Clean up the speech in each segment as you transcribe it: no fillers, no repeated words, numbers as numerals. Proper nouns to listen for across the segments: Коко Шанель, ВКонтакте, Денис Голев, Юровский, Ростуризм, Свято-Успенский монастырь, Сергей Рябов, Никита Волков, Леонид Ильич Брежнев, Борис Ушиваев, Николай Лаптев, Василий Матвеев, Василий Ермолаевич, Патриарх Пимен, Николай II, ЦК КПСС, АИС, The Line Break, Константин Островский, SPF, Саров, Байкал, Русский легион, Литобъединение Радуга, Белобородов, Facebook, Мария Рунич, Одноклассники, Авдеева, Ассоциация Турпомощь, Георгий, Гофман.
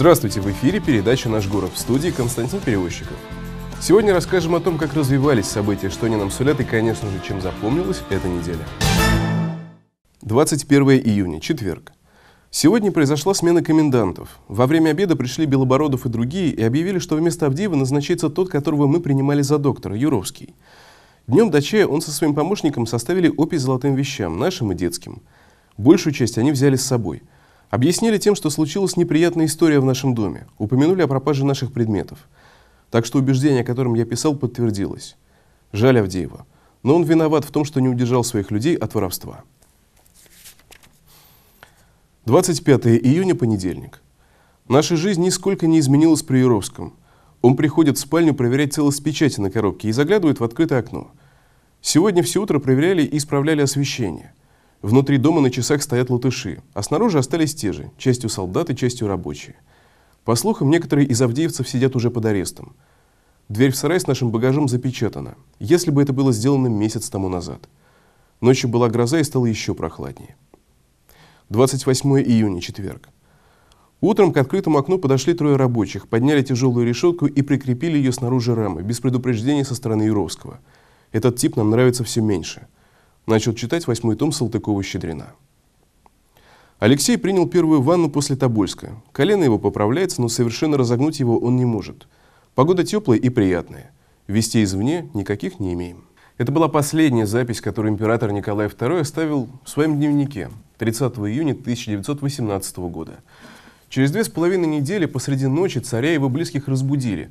Здравствуйте! В эфире передача «Наш город», в студии Константин Перевозчиков. Сегодня расскажем о том, как развивались события, что они нам сулят и, конечно же, чем запомнилась эта неделя. 21 июня, четверг. Сегодня произошла смена комендантов. Во время обеда пришли Белобородов и другие и объявили, что вместо Авдеева назначается тот, которого мы принимали за доктора, Юровский. Днем до чая он со своим помощником составили опись золотым вещам, нашим и детским. Большую часть они взяли с собой. Объяснили тем, что случилась неприятная история в нашем доме. Упомянули о пропаже наших предметов. Так что убеждение, о котором я писал, подтвердилось. Жаль Авдеева. Но он виноват в том, что не удержал своих людей от воровства. 25 июня, понедельник. Наша жизнь нисколько не изменилась при Юровском. Он приходит в спальню проверять целость печати на коробке и заглядывает в открытое окно. Сегодня все утро проверяли и исправляли освещение. Внутри дома на часах стоят латыши, а снаружи остались те же, частью солдаты, частью рабочие. По слухам, некоторые из авдеевцев сидят уже под арестом. Дверь в сарай с нашим багажом запечатана, если бы это было сделано месяц тому назад. Ночью была гроза и стало еще прохладнее. 28 июня, четверг. Утром к открытому окну подошли трое рабочих, подняли тяжелую решетку и прикрепили ее снаружи рамы, без предупреждения со стороны Юровского. Этот тип нам нравится все меньше. Начал читать 8-й том Салтыкова-Щедрина. Алексей принял первую ванну после Тобольска. Колено его поправляется, но совершенно разогнуть его он не может. Погода теплая и приятная. Вестей извне никаких не имеем. Это была последняя запись, которую император Николай II оставил в своем дневнике 30 июня 1918 года. Через 2,5 недели посреди ночи царя и его близких разбудили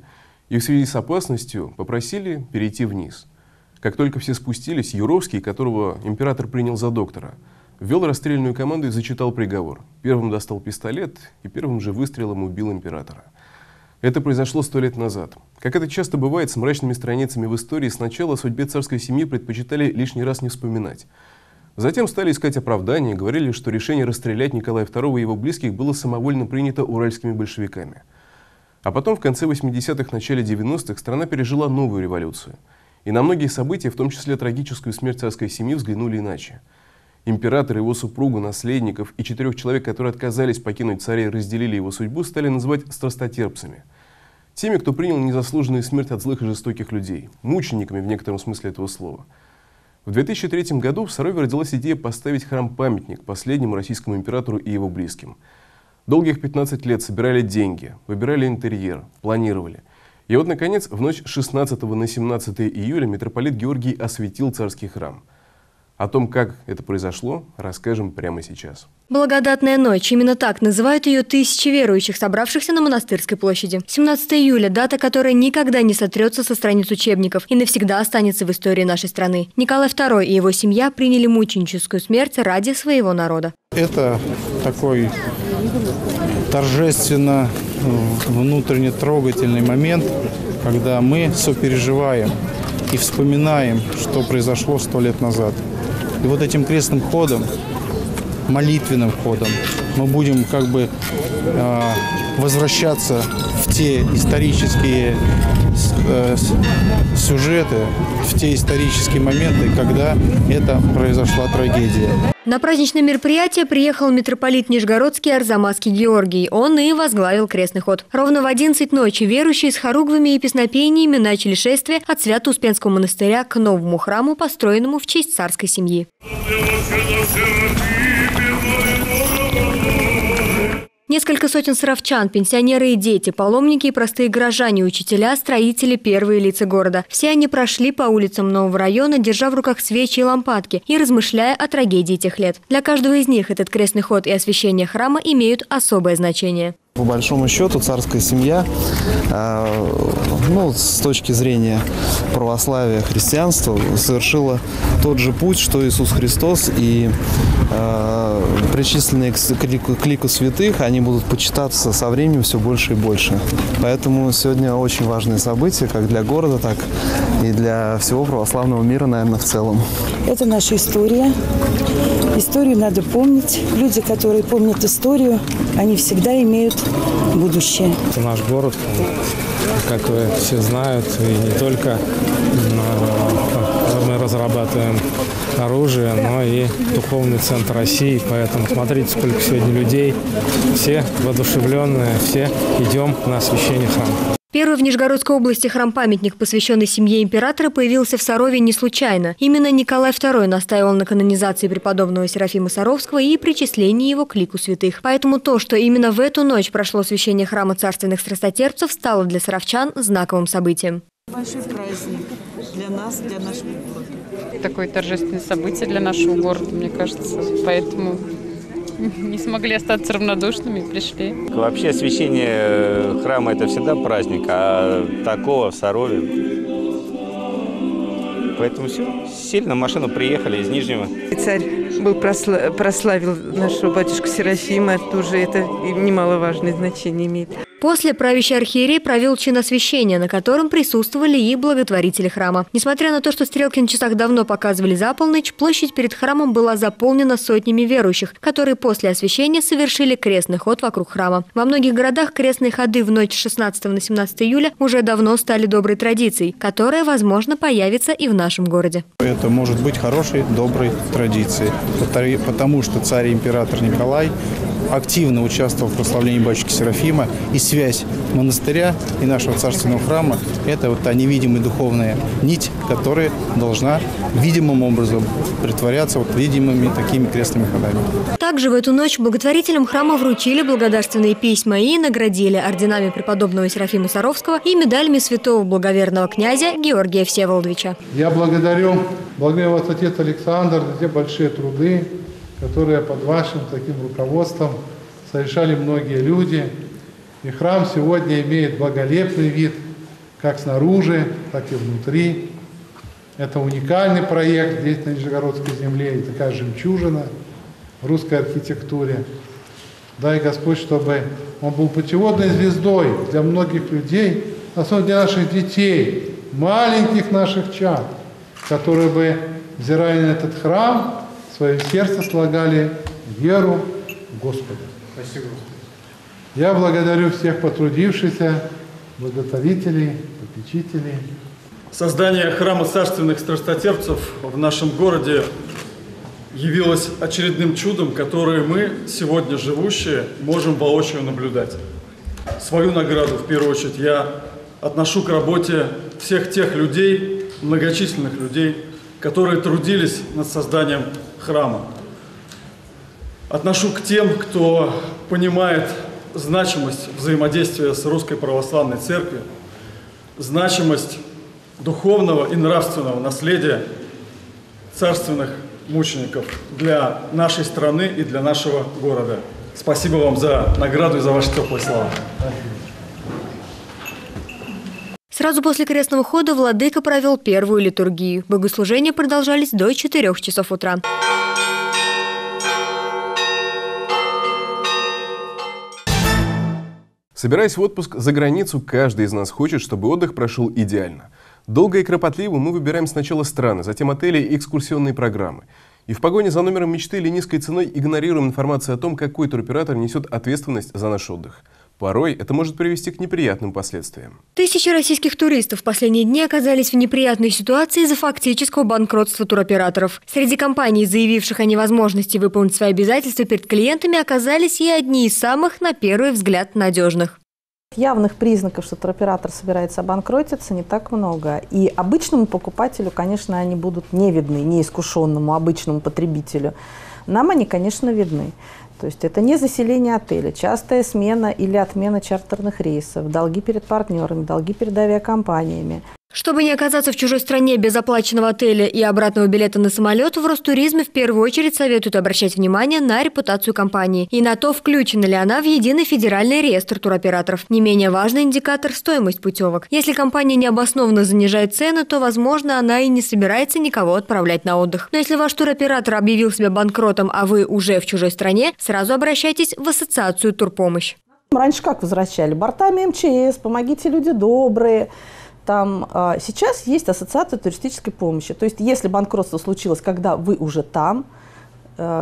и в связи с опасностью попросили перейти вниз. Как только все спустились, Юровский, которого император принял за доктора, ввел расстрельную команду и зачитал приговор. Первым достал пистолет и первым же выстрелом убил императора. Это произошло 100 лет назад. Как это часто бывает с мрачными страницами в истории, сначала о судьбе царской семьи предпочитали лишний раз не вспоминать. Затем стали искать оправдания, говорили, что решение расстрелять Николая II и его близких было самовольно принято уральскими большевиками. А потом в конце 80-х, начале 90-х страна пережила новую революцию. И на многие события, в том числе трагическую смерть царской семьи, взглянули иначе. Император, его супругу, наследников и 4 человек, которые отказались покинуть царя и разделили его судьбу, стали называть страстотерпцами. Теми, кто принял незаслуженную смерть от злых и жестоких людей. Мучениками в некотором смысле этого слова. В 2003 году в Сарове родилась идея поставить храм-памятник последнему российскому императору и его близким. Долгих 15 лет собирали деньги, выбирали интерьер, планировали. И вот, наконец, в ночь 16 на 17 июля митрополит Георгий осветил царский храм. О том, как это произошло, расскажем прямо сейчас. Благодатная ночь. Именно так называют ее тысячи верующих, собравшихся на Монастырской площади. 17 июля – дата, которая никогда не сотрется со страниц учебников и навсегда останется в истории нашей страны. Николай II и его семья приняли мученическую смерть ради своего народа. Это такой торжественно, внутренне трогательный момент, когда мы сопереживаем и вспоминаем, что произошло 100 лет назад. И вот этим крестным ходом, молитвенным ходом, мы будем как бы возвращаться в те исторические сюжеты, в те исторические моменты, когда это произошла трагедия. На праздничное мероприятие приехал митрополит Нижегородский Арзамасский Георгий. Он и возглавил крестный ход. Ровно в 11 ночи верующие с хоругвами и песнопениями начали шествие от Свято-Успенского монастыря к новому храму, построенному в честь царской семьи. Несколько сотен саровчан, пенсионеры и дети, паломники и простые горожане, учителя, строители, первые лица города. Все они прошли по улицам нового района, держа в руках свечи и лампадки и размышляя о трагедии тех лет. Для каждого из них этот крестный ход и освящение храма имеют особое значение. По большому счету царская семья, с точки зрения православия, христианства, совершила тот же путь, что Иисус Христос, и причисленные к лику святых, они будут почитаться со временем все больше и больше. Поэтому сегодня очень важное событие как для города, так и для всего православного мира, наверное, в целом. Это наша история. Историю надо помнить. Люди, которые помнят историю, они всегда имеют будущее. Это наш город, как все знают, и не только мы разрабатываем зарабатываем оружие, но и духовный центр России. Поэтому смотрите, сколько сегодня людей. Все воодушевленные, все идем на священный храм. Первый в Нижегородской области храм-памятник, посвященный семье императора, появился в Сарове не случайно. Именно Николай II настаивал на канонизации преподобного Серафима Саровского и причислении его к лику святых. Поэтому то, что именно в эту ночь прошло освящение храма царственных страстотерпцев, стало для саровчан знаковым событием. Большой праздник для нас, для нашего города. Такое торжественное событие для нашего города, мне кажется, поэтому не смогли остаться равнодушными, пришли. Вообще освящение храма – это всегда праздник, а такого в Сарове. Поэтому все, сильно машину приехали из Нижнего. Царь был прославил нашего батюшку Серафима, тоже это немаловажное значение имеет. После правящий архиерей провел чиносвящение, на котором присутствовали и благотворители храма. Несмотря на то, что стрелки на часах давно показывали за полночь, площадь перед храмом была заполнена сотнями верующих, которые после освящения совершили крестный ход вокруг храма. Во многих городах крестные ходы в ночь с 16 на 17 июля уже давно стали доброй традицией, которая, возможно, появится и в нашем городе. Это может быть хорошей, доброй традицией, потому что царь и император Николай активно участвовал в прославлении батюшки Серафима, и связь монастыря и нашего царственного храма – это вот та невидимая духовная нить, которая должна видимым образом притворяться вот видимыми такими крестными ходами. Также в эту ночь благотворителям храма вручили благодарственные письма и наградили орденами преподобного Серафима Саровского и медалями святого благоверного князя Георгия Всеволодовича. Я благодарю вас, отец Александр, за те большие труды, которые под вашим таким руководством совершали многие люди. И храм сегодня имеет благолепный вид, как снаружи, так и внутри. Это уникальный проект здесь, на Нижегородской земле, и такая жемчужина в русской архитектуре. Дай Господь, чтобы он был путеводной звездой для многих людей, особенно для наших детей, маленьких наших чад, которые бы, взирая на этот храм, в своем сердце слагали веру в Господа. Спасибо. Я благодарю всех потрудившихся, благотворителей, попечителей. Создание храма царственных страстотерпцев в нашем городе явилось очередным чудом, которое мы, сегодня живущие, можем воочию наблюдать. Свою награду, в первую очередь, я отношу к работе всех тех людей, многочисленных людей, которые трудились над созданием храма. Отношу к тем, кто понимает значимость взаимодействия с Русской Православной Церковью, значимость духовного и нравственного наследия царственных мучеников для нашей страны и для нашего города. Спасибо вам за награду и за ваши теплые слова. Сразу после крестного хода владыка провел первую литургию. Богослужения продолжались до 4 часов утра. Собираясь в отпуск за границу, каждый из нас хочет, чтобы отдых прошел идеально. Долго и кропотливо мы выбираем сначала страны, затем отели и экскурсионные программы. И в погоне за номером мечты или низкой ценой игнорируем информацию о том, какой туроператор несет ответственность за наш отдых. Порой это может привести к неприятным последствиям. Тысячи российских туристов в последние дни оказались в неприятной ситуации из-за фактического банкротства туроператоров. Среди компаний, заявивших о невозможности выполнить свои обязательства перед клиентами, оказались и одни из самых, на первый взгляд, надежных. Явных признаков, что туроператор собирается обанкротиться, не так много. И обычному покупателю, конечно, они будут не видны, неискушенному обычному потребителю. Нам они, конечно, видны. То есть это не заселение отеля, частая смена или отмена чартерных рейсов, долги перед партнерами, долги перед авиакомпаниями. Чтобы не оказаться в чужой стране без оплаченного отеля и обратного билета на самолет, в Ростуризме в первую очередь советуют обращать внимание на репутацию компании и на то, включена ли она в единый федеральный реестр туроператоров. Не менее важный индикатор – стоимость путевок. Если компания необоснованно занижает цены, то, возможно, она и не собирается никого отправлять на отдых. Но если ваш туроператор объявил себя банкротом, а вы уже в чужой стране, сразу обращайтесь в Ассоциацию Турпомощь. Раньше как возвращали? Бортами МЧС, помогите, люди добрые. Там, сейчас есть ассоциация туристической помощи. То есть, если банкротство случилось, когда вы уже там,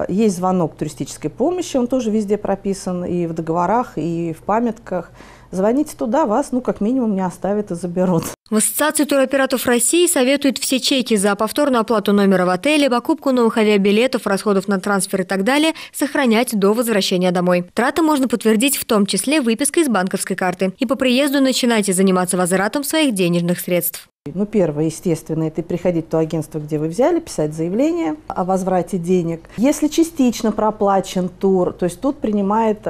Есть звонок туристической помощи, он тоже везде прописан, и в договорах, и в памятках. Звоните туда, вас, ну, как минимум, не оставят и заберут. В Ассоциации туроператоров России советуют все чеки за повторную оплату номера в отеле, покупку новых авиабилетов, расходов на трансфер и так далее сохранять до возвращения домой. Траты можно подтвердить в том числе выпиской из банковской карты. И по приезду начинайте заниматься возвратом своих денежных средств. Ну, первое, естественно, это приходить в то агентство, где вы взяли, писать заявление о возврате денег. Если частично проплачен тур, то есть тут принимает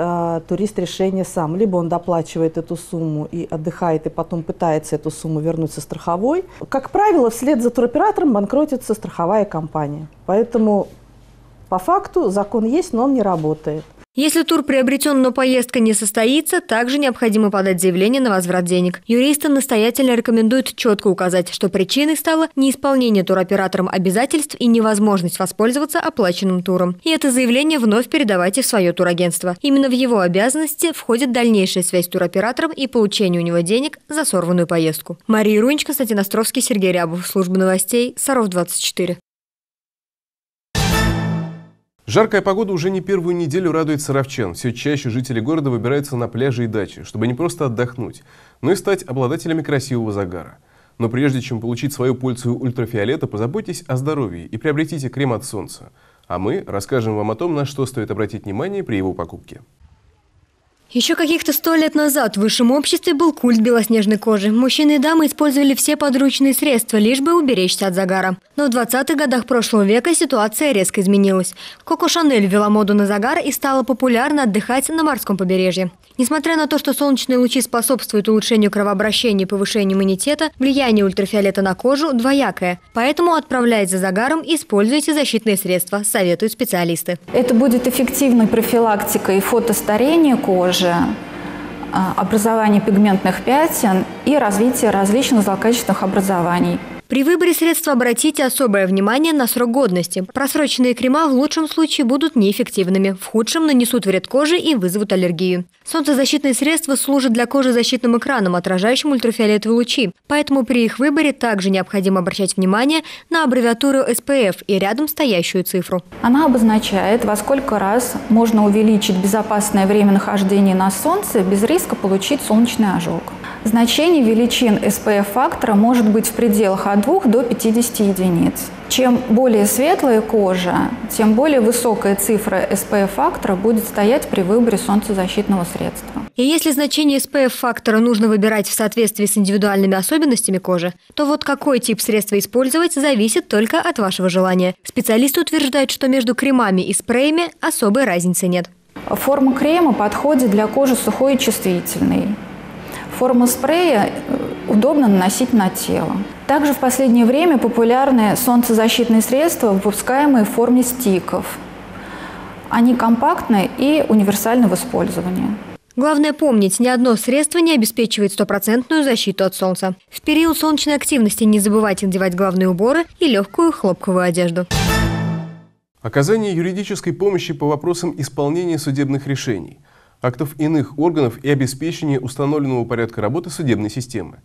турист решение сам. Либо он доплачивает эту сумму и отдыхает, и потом пытается эту сумму вернуть со страховой. Как правило, вслед за туроператором банкротится страховая компания. Поэтому по факту закон есть, но он не работает. Если тур приобретен, но поездка не состоится, также необходимо подать заявление на возврат денег. Юристы настоятельно рекомендуют четко указать, что причиной стало неисполнение туроператором обязательств и невозможность воспользоваться оплаченным туром. И это заявление вновь передавайте в свое турагентство. Именно в его обязанности входит дальнейшая связь с туроператором и получение у него денег за сорванную поездку. Мария Рунич, Константин Островский, Сергей Рябов. Служба новостей, Саров 24. Жаркая погода уже не первую неделю радует саровчан. Все чаще жители города выбираются на пляжи и дачи, чтобы не просто отдохнуть, но и стать обладателями красивого загара. Но прежде чем получить свою порцию ультрафиолета, позаботьтесь о здоровье и приобретите крем от солнца. А мы расскажем вам о том, на что стоит обратить внимание при его покупке. Еще каких-то 100 лет назад в высшем обществе был культ белоснежной кожи. Мужчины и дамы использовали все подручные средства, лишь бы уберечься от загара. Но в 20-х годах прошлого века ситуация резко изменилась. Коко Шанель ввела моду на загар и стала популярно отдыхать на морском побережье. Несмотря на то, что солнечные лучи способствуют улучшению кровообращения и повышению иммунитета, влияние ультрафиолета на кожу двоякое. Поэтому, отправляясь за загаром, используйте защитные средства, советуют специалисты. Это будет эффективной профилактикой фотостарения кожи, образования пигментных пятен и развития различных злокачественных образований. При выборе средства обратите особое внимание на срок годности. Просроченные крема в лучшем случае будут неэффективными, в худшем нанесут вред коже и вызовут аллергию. Солнцезащитные средства служат для кожи защитным экраном, отражающим ультрафиолетовые лучи. Поэтому при их выборе также необходимо обращать внимание на аббревиатуру SPF и рядом стоящую цифру. Она обозначает, во сколько раз можно увеличить безопасное время нахождения на солнце без риска получить солнечный ожог. Значение величин SPF-фактора может быть в пределах от 2 до 50 единиц. Чем более светлая кожа, тем более высокая цифра SPF-фактора будет стоять при выборе солнцезащитного средства. И если значение SPF-фактора нужно выбирать в соответствии с индивидуальными особенностями кожи, то вот какой тип средства использовать зависит только от вашего желания. Специалисты утверждают, что между кремами и спреями особой разницы нет. Форма крема подходит для кожи сухой и чувствительной. Форму спрея удобно наносить на тело. Также в последнее время популярны солнцезащитные средства, выпускаемые в форме стиков. Они компактны и универсальны в использовании. Главное помнить, ни одно средство не обеспечивает стопроцентную защиту от солнца. В период солнечной активности не забывайте надевать головные уборы и легкую хлопковую одежду. Оказание юридической помощи по вопросам исполнения судебных решений, актов иных органов и обеспечение установленного порядка работы судебной системы.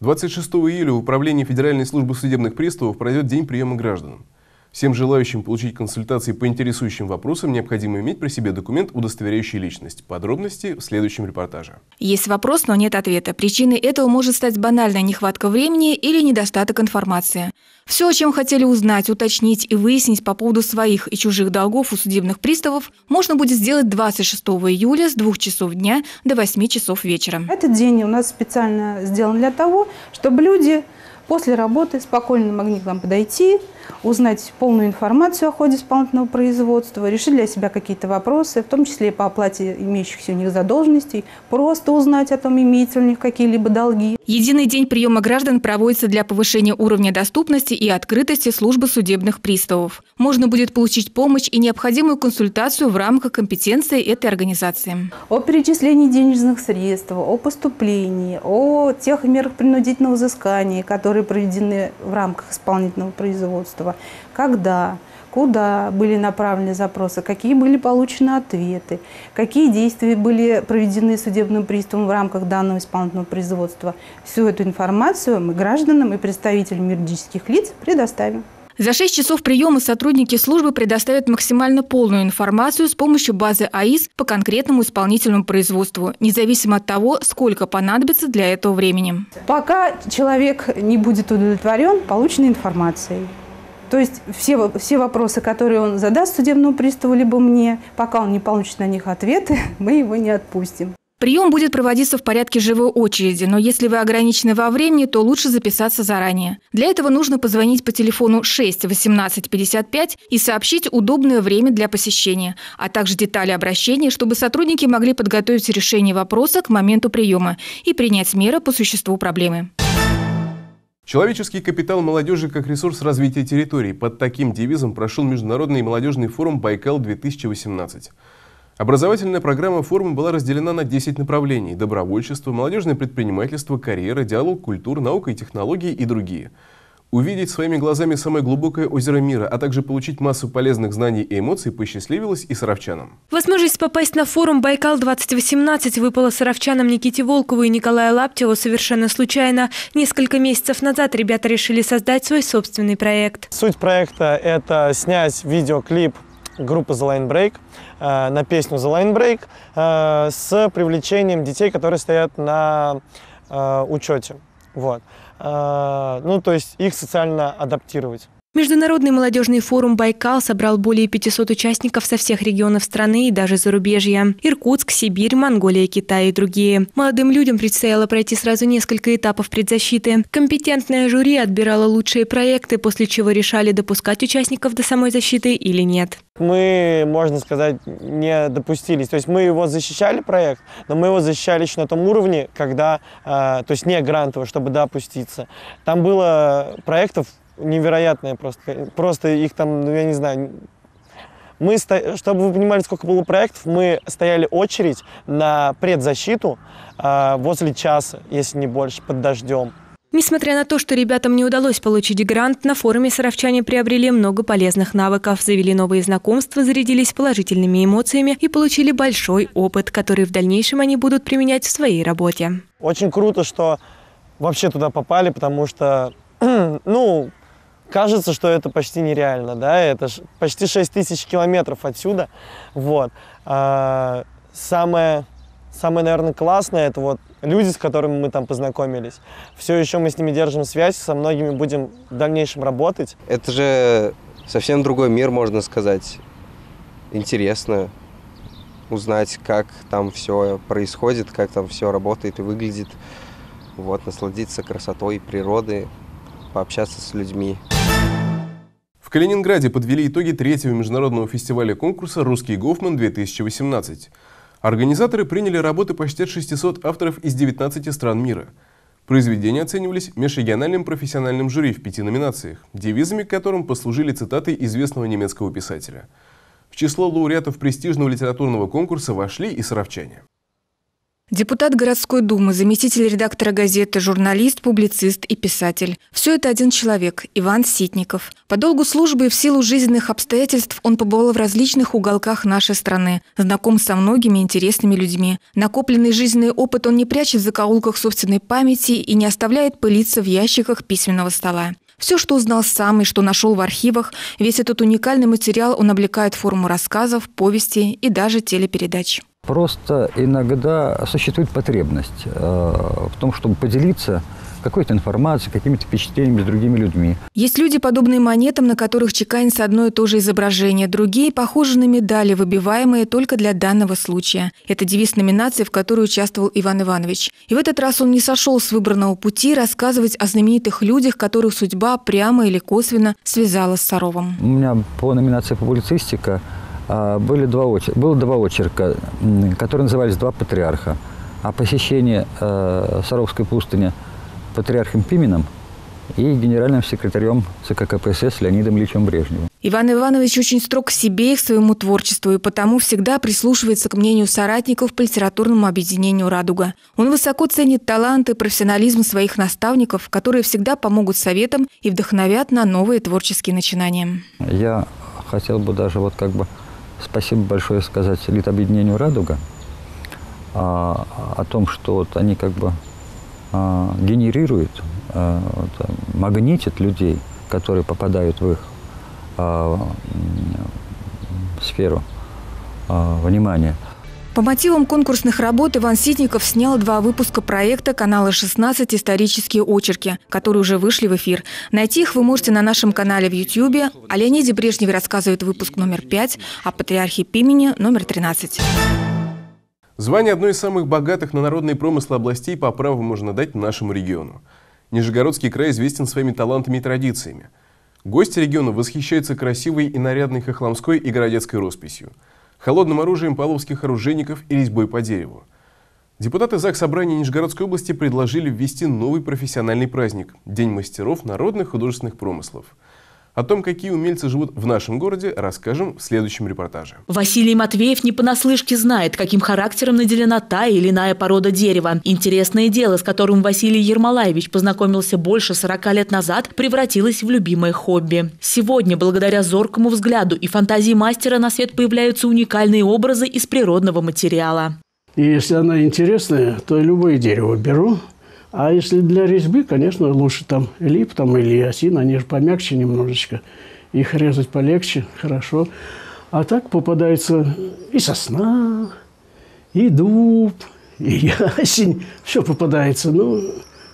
26 июля в Управлении Федеральной службы судебных приставов пройдет день приема граждан. Всем желающим получить консультации по интересующим вопросам необходимо иметь при себе документ, удостоверяющий личность. Подробности в следующем репортаже. Есть вопрос, но нет ответа. Причиной этого может стать банальная нехватка времени или недостаток информации. Все, о чем хотели узнать, уточнить и выяснить по поводу своих и чужих долгов у судебных приставов, можно будет сделать 26 июля с 2 часов дня до 8 часов вечера. Этот день у нас специально сделан для того, чтобы люди после работы спокойно могли к нам подойти, узнать полную информацию о ходе исполнительного производства, решить для себя какие-то вопросы, в том числе и по оплате имеющихся у них задолженностей, просто узнать о том, имеются ли у них какие-либо долги. Единый день приема граждан проводится для повышения уровня доступности и открытости службы судебных приставов. Можно будет получить помощь и необходимую консультацию в рамках компетенции этой организации. О перечислении денежных средств, о поступлении, о тех мерах принудительного взыскания, которые проведены в рамках исполнительного производства, когда, куда были направлены запросы, какие были получены ответы, какие действия были проведены судебным приставом в рамках данного исполнительного производства. Всю эту информацию мы гражданам и представителям юридических лиц предоставим. За 6 часов приема сотрудники службы предоставят максимально полную информацию с помощью базы АИС по конкретному исполнительному производству, независимо от того, сколько понадобится для этого времени. Пока человек не будет удовлетворен полученной информацией. То есть все вопросы, которые он задаст судебному приставу, либо мне, пока он не получит на них ответы, мы его не отпустим. Прием будет проводиться в порядке живой очереди, но если вы ограничены во времени, то лучше записаться заранее. Для этого нужно позвонить по телефону 6-18-55 и сообщить удобное время для посещения, а также детали обращения, чтобы сотрудники могли подготовить решение вопроса к моменту приема и принять меры по существу проблемы. Человеческий капитал молодежи как ресурс развития территорий. Под таким девизом прошел Международный молодежный форум «Байкал-2018». Образовательная программа форума была разделена на 10 направлений – добровольчество, молодежное предпринимательство, карьера, диалог, культура, наука и технологии и другие. Увидеть своими глазами самое глубокое озеро мира, а также получить массу полезных знаний и эмоций посчастливилось и саровчанам. Возможность попасть на форум «Байкал-2018» выпала саровчанам Никите Волкову и Николаю Лаптеву совершенно случайно. Несколько месяцев назад ребята решили создать свой собственный проект. Суть проекта – это снять видеоклип группы The Line Break на песню The Line Break с привлечением детей, которые стоят на учете. Вот. Ну, то есть их социально адаптировать. Международный молодежный форум «Байкал» собрал более 500 участников со всех регионов страны и даже зарубежья. Иркутск, Сибирь, Монголия, Китай и другие. Молодым людям предстояло пройти сразу несколько этапов предзащиты. Компетентное жюри отбирало лучшие проекты, после чего решали, допускать участников до самой защиты или нет. Мы, можно сказать, не допустились. То есть мы его защищали, проект, но мы его защищали еще на том уровне, когда, то есть не грантово, чтобы допуститься. Там было проектов невероятное просто их там, ну я не знаю, чтобы вы понимали, сколько было проектов, мы стояли очередь на предзащиту возле часа, если не больше, под дождем. Несмотря на то, что ребятам не удалось получить грант, на форуме саровчане приобрели много полезных навыков, завели новые знакомства, зарядились положительными эмоциями и получили большой опыт, который в дальнейшем они будут применять в своей работе. Очень круто, что вообще туда попали, потому что, ну, кажется, что это почти нереально, да, это почти 6000 километров отсюда, вот. Самое, наверное, классное, это вот люди, с которыми мы там познакомились. Все еще мы с ними держим связь, со многими будем в дальнейшем работать. Это же совсем другой мир, можно сказать. Интересно узнать, как там все происходит, как там все работает и выглядит. Вот, насладиться красотой природы, пообщаться с людьми. В Калининграде подвели итоги третьего международного фестиваля конкурса «Русский Гофман-2018». Организаторы приняли работы почти от 600 авторов из 19 стран мира. Произведения оценивались межрегиональным профессиональным жюри в 5 номинациях, девизами к которым послужили цитаты известного немецкого писателя. В число лауреатов престижного литературного конкурса вошли и саровчане. Депутат городской думы, заместитель редактора газеты, журналист, публицист и писатель. Все это один человек – Иван Ситников. По долгу службы и в силу жизненных обстоятельств он побывал в различных уголках нашей страны, знаком со многими интересными людьми. Накопленный жизненный опыт он не прячет в закоулках собственной памяти и не оставляет пылиться в ящиках письменного стола. Все, что узнал сам и что нашел в архивах, весь этот уникальный материал он облекает в форму рассказов, повести и даже телепередач. Просто иногда существует потребность в том, чтобы поделиться какой-то информацией, какими-то впечатлениями с другими людьми. Есть люди, подобные монетам, на которых чеканится одно и то же изображение. Другие похожи на медали, выбиваемые только для данного случая. Это девиз номинации, в которой участвовал Иван Иванович. И в этот раз он не сошел с выбранного пути рассказывать о знаменитых людях, которых судьба прямо или косвенно связала с Саровом. У меня по номинации «Публицистика» было два очерка, которые назывались «Два патриарха». О посещении Саровской пустыни патриархом Пименом и генеральным секретарем ЦК КПСС Леонидом Ильичем Брежневым. Иван Иванович очень строг к себе и к своему творчеству, и потому всегда прислушивается к мнению соратников по литературному объединению «Радуга». Он высоко ценит талант и профессионализм своих наставников, которые всегда помогут советам и вдохновят на новые творческие начинания. Я хотел бы даже вот как бы спасибо большое сказать Литобъединению «Радуга» о том, что вот они как бы генерируют, магнитят людей, которые попадают в их сферу внимания. По мотивам конкурсных работ Иван Ситников снял 2 выпуска проекта канала «16. Исторические очерки», которые уже вышли в эфир. Найти их вы можете на нашем канале в YouTube. О Леониде Брежневе рассказывает выпуск номер 5, о патриархе Пимене номер 13. Звание одной из самых богатых на народные промыслы областей по праву можно дать нашему региону. Нижегородский край известен своими талантами и традициями. Гости региона восхищаются красивой и нарядной хохломской и городецкой росписью, холодным оружием павловских оружейников и резьбой по дереву. Депутаты ЗАГС Собрания Нижегородской области предложили ввести новый профессиональный праздник – День мастеров народных художественных промыслов. О том, какие умельцы живут в нашем городе, расскажем в следующем репортаже. Василий Матвеев не понаслышке знает, каким характером наделена та или иная порода дерева. Интересное дело, с которым Василий Ермолаевич познакомился больше 40 лет назад, превратилось в любимое хобби. Сегодня, благодаря зоркому взгляду и фантазии мастера, на свет появляются уникальные образы из природного материала. И если она интересная, то любое дерево беру. А если для резьбы, конечно, лучше там лип там, или осина, они же помягче немножечко. Их резать полегче, хорошо. А так попадается и сосна, и дуб, и ясень. Все попадается, но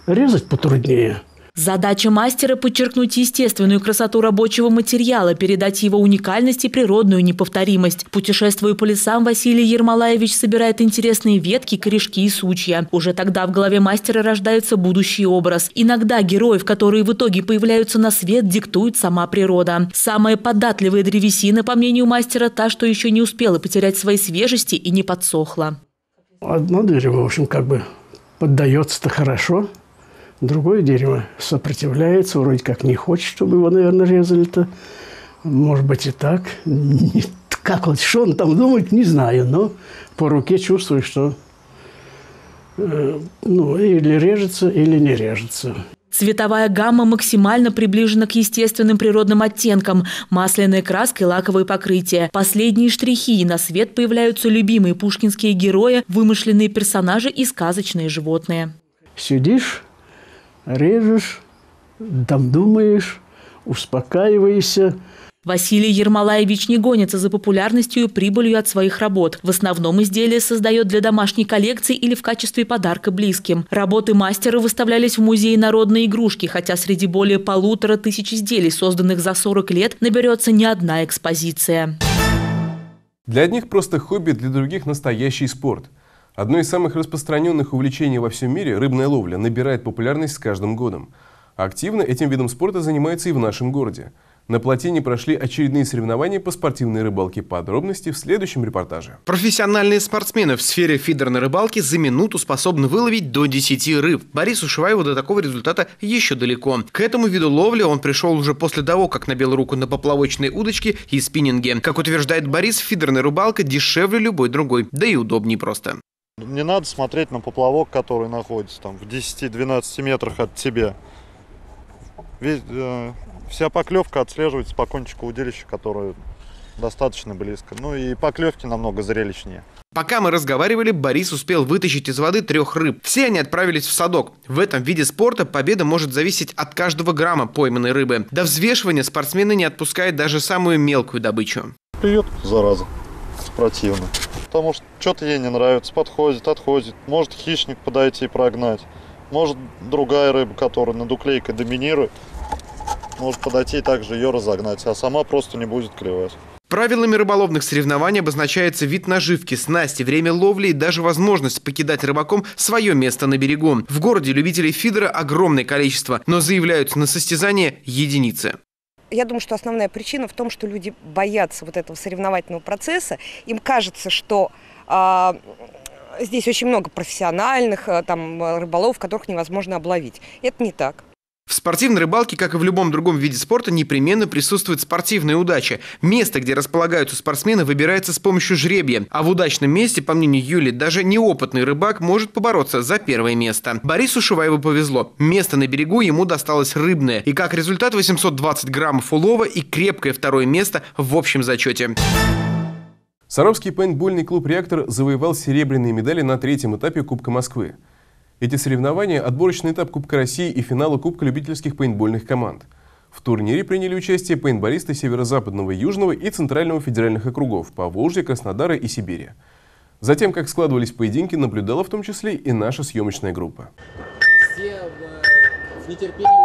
резать потруднее. Задача мастера – подчеркнуть естественную красоту рабочего материала, передать его уникальность и природную неповторимость. Путешествуя по лесам, Василий Ермолаевич собирает интересные ветки, корешки и сучья. Уже тогда в голове мастера рождается будущий образ. Иногда героев, которые в итоге появляются на свет, диктует сама природа. Самая податливая древесина, по мнению мастера, та, что еще не успела потерять свои свежести и не подсохла. Одно дерево, в общем, как бы поддается-то хорошо. Другое дерево сопротивляется, вроде как не хочет, чтобы его, наверное, резали-то. Может быть, и так. Как вот, что он там думает, не знаю, но по руке чувствую, что или режется, или не режется. Цветовая гамма максимально приближена к естественным природным оттенкам – масляная краска и лаковые покрытия. Последние штрихи, и на свет появляются любимые пушкинские герои, вымышленные персонажи и сказочные животные. Сидишь, режешь, там думаешь, успокаиваешься. Василий Ермолаевич не гонится за популярностью и прибылью от своих работ. В основном изделия создает для домашней коллекции или в качестве подарка близким. Работы мастера выставлялись в Музее народной игрушки, хотя среди более 1500 изделий, созданных за 40 лет, наберется не одна экспозиция. Для одних просто хобби, для других настоящий спорт. Одно из самых распространенных увлечений во всем мире – рыбная ловля – набирает популярность с каждым годом. Активно этим видом спорта занимается и в нашем городе. На плотине прошли очередные соревнования по спортивной рыбалке. Подробности в следующем репортаже. Профессиональные спортсмены в сфере фидерной рыбалки за минуту способны выловить до 10 рыб. Борису Ушиваеву до такого результата еще далеко. К этому виду ловли он пришел уже после того, как набил руку на поплавочной удочке и спиннинге. Как утверждает Борис, фидерная рыбалка дешевле любой другой, да и удобнее просто. Не надо смотреть на поплавок, который находится там в 10-12 метрах от тебя. Вся поклевка отслеживается по кончику удилища, которое достаточно близко. Ну и поклевки намного зрелищнее. Пока мы разговаривали, Борис успел вытащить из воды 3 рыб. Все они отправились в садок. В этом виде спорта победа может зависеть от каждого грамма пойманной рыбы. До взвешивания спортсмены не отпускают даже самую мелкую добычу. Привет, зараза. Противно. Потому что что-то ей не нравится, подходит, отходит. Может хищник подойти и прогнать. Может другая рыба, которая над уклейкой доминирует, может подойти и также ее разогнать, а сама просто не будет клевать. Правилами рыболовных соревнований обозначается вид наживки, снасти, время ловли и даже возможность покидать рыбаком свое место на берегу. В городе любителей фидера огромное количество, но заявляются на состязание единицы. Я думаю, что основная причина в том, что люди боятся вот этого соревновательного процесса. Им кажется, что здесь очень много профессиональных рыболов, которых невозможно обловить. Это не так. В спортивной рыбалке, как и в любом другом виде спорта, непременно присутствует спортивная удача. Место, где располагаются спортсмены, выбирается с помощью жребия. А в удачном месте, по мнению Юли, даже неопытный рыбак может побороться за первое место. Борису Ушиваеву повезло. Место на берегу ему досталось рыбное. И как результат 820 граммов улова и крепкое второе место в общем зачете. Саровский пейнтбольный клуб «Реактор» завоевал серебряные медали на 3-м этапе Кубка Москвы. Эти соревнования – отборочный этап Кубка России и финала Кубка любительских пейнтбольных команд. В турнире приняли участие пейнтболисты Северо-Западного, Южного и Центрального федеральных округов Поволжья, Краснодара и Сибири. Затем, как складывались поединки, наблюдала в том числе и наша съемочная группа. Все в нетерпении.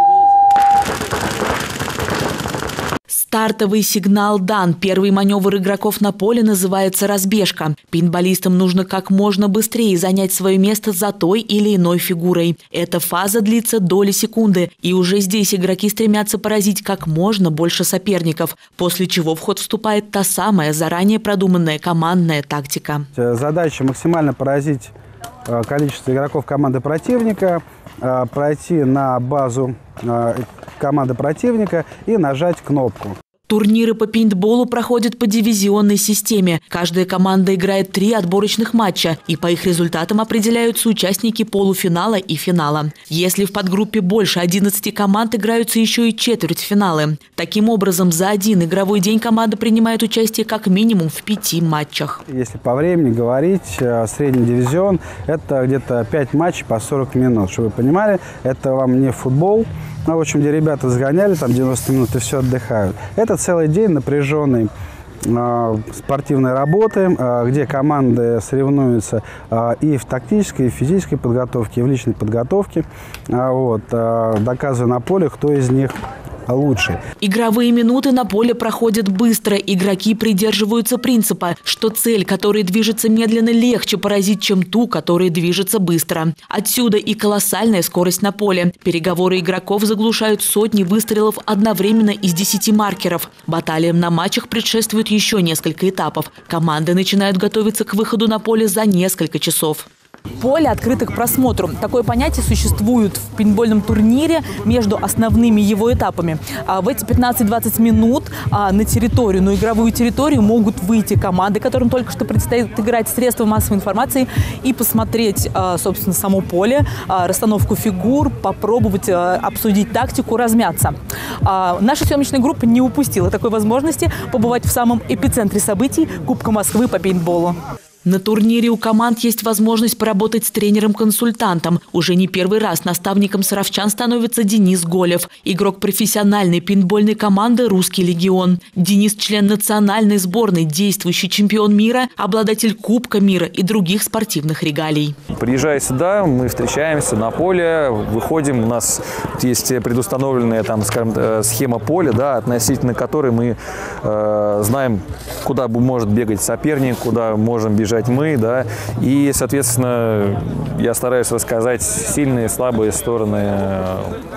Стартовый сигнал дан. Первый маневр игроков на поле называется разбежка. Пейнтболистам нужно как можно быстрее занять свое место за той или иной фигурой. Эта фаза длится доли секунды, и уже здесь игроки стремятся поразить как можно больше соперников, после чего в ход вступает та самая заранее продуманная командная тактика. Задача максимально поразить количество игроков команды противника, пройти на базу команды противника и нажать кнопку. Турниры по пейнтболу проходят по дивизионной системе. Каждая команда играет 3 отборочных матча, и по их результатам определяются участники полуфинала и финала. Если в подгруппе больше 11 команд, играются еще и четвертьфиналы. Таким образом, за один игровой день команда принимает участие как минимум в 5 матчах. Если по времени говорить, средний дивизион – это где-то 5 матчей по 40 минут. Чтобы вы понимали, это вам не футбол. Ну, в общем, где ребята сгоняли, там 90 минут и все отдыхают. Это целый день напряженной спортивной работы, где команды соревнуются и в тактической, и в физической подготовке, и в личной подготовке, доказывая на поле, кто из них лучше. Игровые минуты на поле проходят быстро. Игроки придерживаются принципа, что цель, которая движется медленно, легче поразить, чем ту, которая движется быстро. Отсюда и колоссальная скорость на поле. Переговоры игроков заглушают сотни выстрелов одновременно из 10 маркеров. Баталиям на матчах предшествует еще несколько этапов. Команды начинают готовиться к выходу на поле за несколько часов. Поле открыто к просмотру. Такое понятие существует в пейнтбольном турнире между основными его этапами. В эти 15-20 минут на территорию, на игровую территорию могут выйти команды, которым только что предстоит играть, средства массовой информации и посмотреть, собственно, само поле, расстановку фигур, попробовать обсудить тактику, размяться. Наша съемочная группа не упустила такой возможности побывать в самом эпицентре событий Кубка Москвы по пейнтболу. На турнире у команд есть возможность поработать с тренером-консультантом. Уже не первый раз наставником саровчан становится Денис Голев, игрок профессиональной пейнтбольной команды «Русский легион». Денис – член национальной сборной, действующий чемпион мира, обладатель Кубка мира и других спортивных регалий. Приезжая сюда, мы встречаемся на поле, выходим, у нас есть предустановленная, там, скажем, схема поля, да, относительно которой мы знаем, куда может бегать соперник, куда можем бежать мы, да, и, соответственно, я стараюсь рассказать сильные и слабые стороны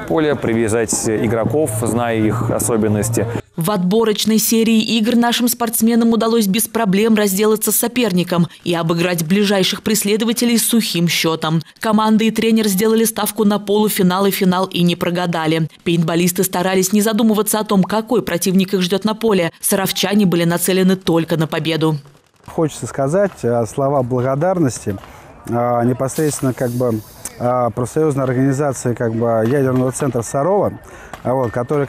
поля, привязать игроков, зная их особенности. В отборочной серии игр нашим спортсменам удалось без проблем разделаться с соперником и обыграть ближайших преследователей сухим счетом. Команда и тренер сделали ставку на полуфинал и финал и не прогадали. Пейнтболисты старались не задумываться о том, какой противник их ждет на поле. Саровчане были нацелены только на победу. Хочется сказать слова благодарности непосредственно профсоюзной организации ядерного центра Сарова, который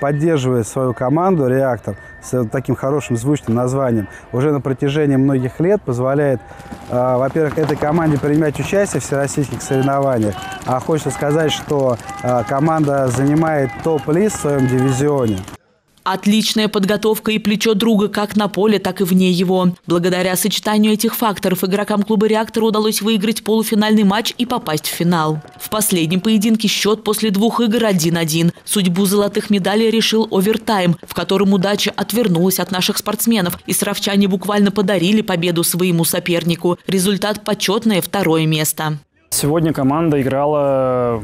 поддерживает свою команду «Реактор» с таким хорошим звучным названием. Уже на протяжении многих лет позволяет, во-первых, этой команде принимать участие в всероссийских соревнованиях. А хочется сказать, что команда занимает топ-лист в своем дивизионе. Отличная подготовка и плечо друга как на поле, так и вне его. Благодаря сочетанию этих факторов игрокам клуба «Реактор» удалось выиграть полуфинальный матч и попасть в финал. В последнем поединке счет после 2 игр 1-1. Судьбу золотых медалей решил овертайм, в котором удача отвернулась от наших спортсменов, и саровчане буквально подарили победу своему сопернику. Результат – почетное 2-е место. Сегодня команда играла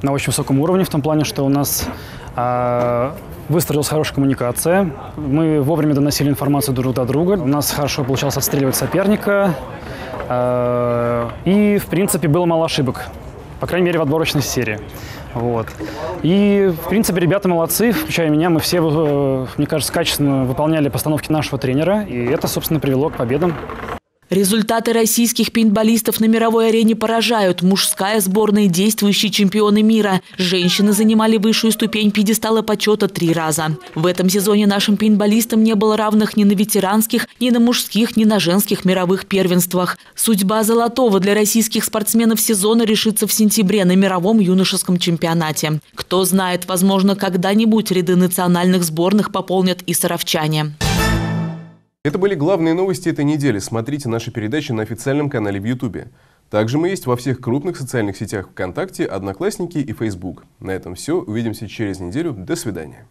на очень высоком уровне в том плане, что у нас выстроилась хорошая коммуникация. Мы вовремя доносили информацию друг до друга. У нас хорошо получалось отстреливать соперника. И, в принципе, было мало ошибок. По крайней мере, в отборочной серии. Вот. И, в принципе, ребята молодцы. Включая меня, мы все, мне кажется, качественно выполняли постановки нашего тренера. И это, собственно, привело к победам. Результаты российских пейнтболистов на мировой арене поражают. Мужская сборная – действующие чемпионы мира. Женщины занимали высшую ступень пьедестала почета 3 раза. В этом сезоне нашим пейнтболистам не было равных ни на ветеранских, ни на мужских, ни на женских мировых первенствах. Судьба золотого для российских спортсменов сезона решится в сентябре на мировом юношеском чемпионате. Кто знает, возможно, когда-нибудь ряды национальных сборных пополнят и саровчане. Это были главные новости этой недели. Смотрите наши передачи на официальном канале в Ютубе. Также мы есть во всех крупных социальных сетях ВКонтакте, Одноклассники и Facebook. На этом все. Увидимся через неделю. До свидания.